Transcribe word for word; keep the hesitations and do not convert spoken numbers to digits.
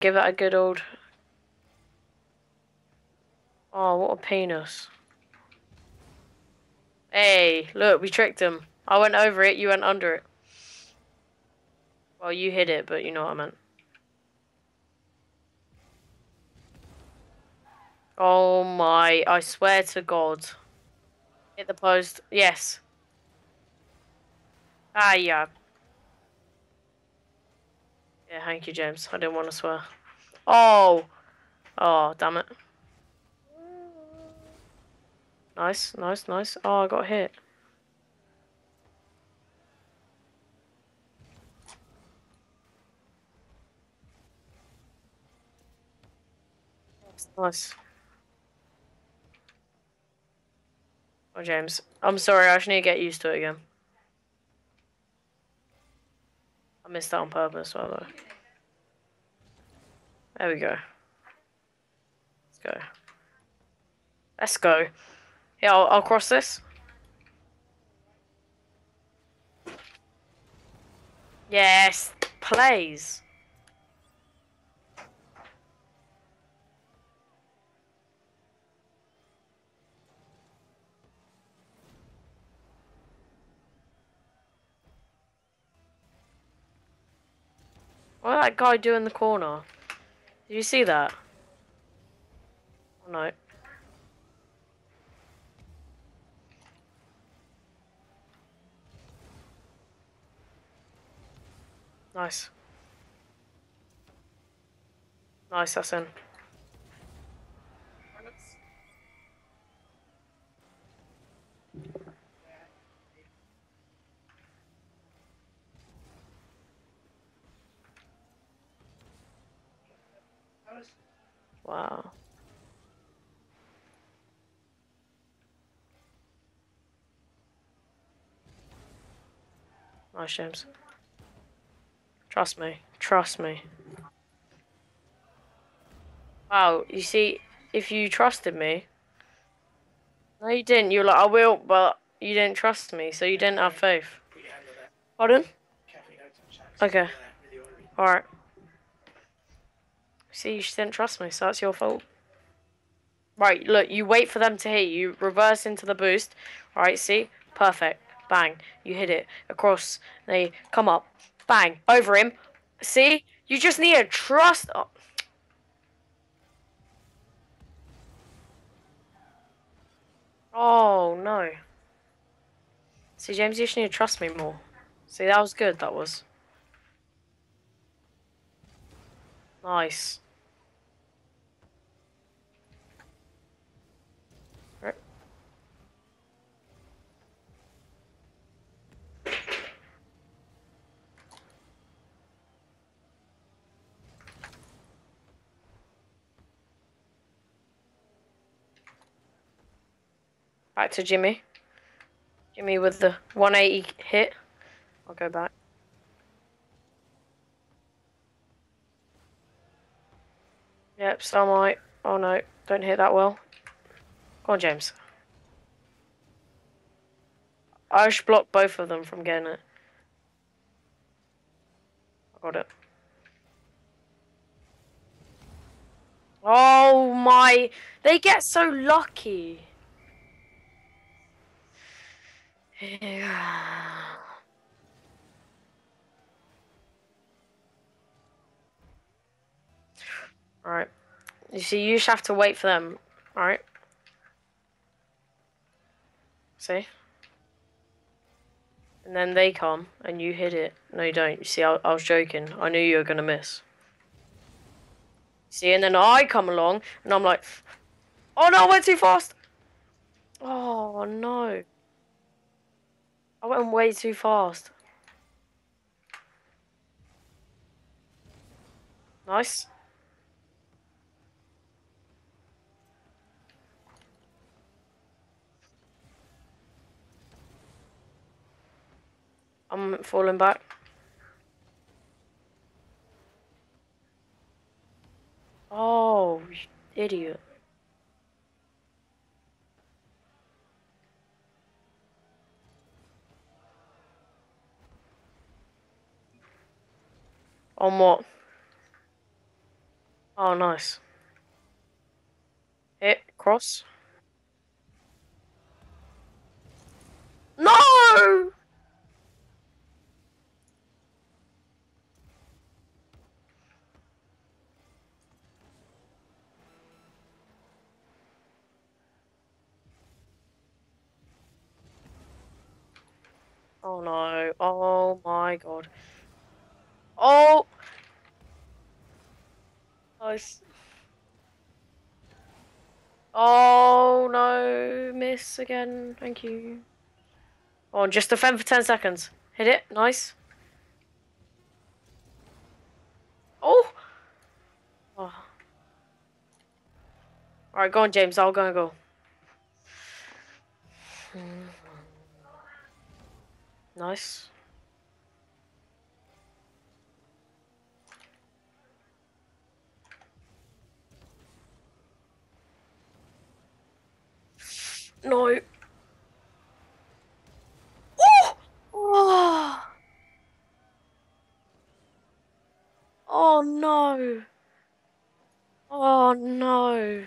Give it a good old... Oh, what a penis. Hey, look, we tricked him. I went over it, you went under it. Well, you hit it, but you know what I meant. Oh my, I swear to God. Hit the post. Yes. Ah, yeah. Yeah, thank you, James. I didn't want to swear. Oh! Oh, damn it. Nice, nice, nice. Oh, I got hit. That's nice. Oh, James. I'm sorry, I just need to get used to it again. I missed that on purpose, by the way. There we go. Let's go. Let's go. Yeah, I'll, I'll cross this. Yes, plays. What did that guy do in the corner? Did you see that? Oh, no. Nice. Nice, that's in. Wow. Nice, James. Trust me. Trust me. Wow, you see, if you trusted me... No, you didn't. You were like, I will, but you didn't trust me, so you didn't have faith. Pardon? Okay. Alright. See, you didn't trust me, so that's your fault. Right, look, you wait for them to hit you. Reverse into the boost. Alright, see? Perfect. Bang. You hit it. Across. They come up. Bang, over him. See? You just need to trust. Oh. Oh, no. See, James, you just need to trust me more. See, that was good, that was. Nice. Back to Jimmy. Jimmy with the one eighty hit. I'll go back. Yep, Starlight. Oh no, don't hit that well. Go on, James. I should block both of them from getting it. I got it. Oh my! They get so lucky. Yeah. Alright. You see, you just have to wait for them. Alright. See? And then they come, and you hit it. No, you don't. You see, I, I was joking. I knew you were going to miss. See, and then I come along, and I'm like, oh no, I went too fast! Oh, no. I went way too fast. Nice. I'm falling back. Oh, you idiot. On what? Oh, nice. Hit, cross. No! Oh no, oh my god. Oh! Nice. Oh no, miss again, thank you. Oh, just defend for ten seconds. Hit it, nice. Oh! Oh. Alright, go on, James, I'll go and go. Nice. No. Oh! Oh! Oh no. Oh no.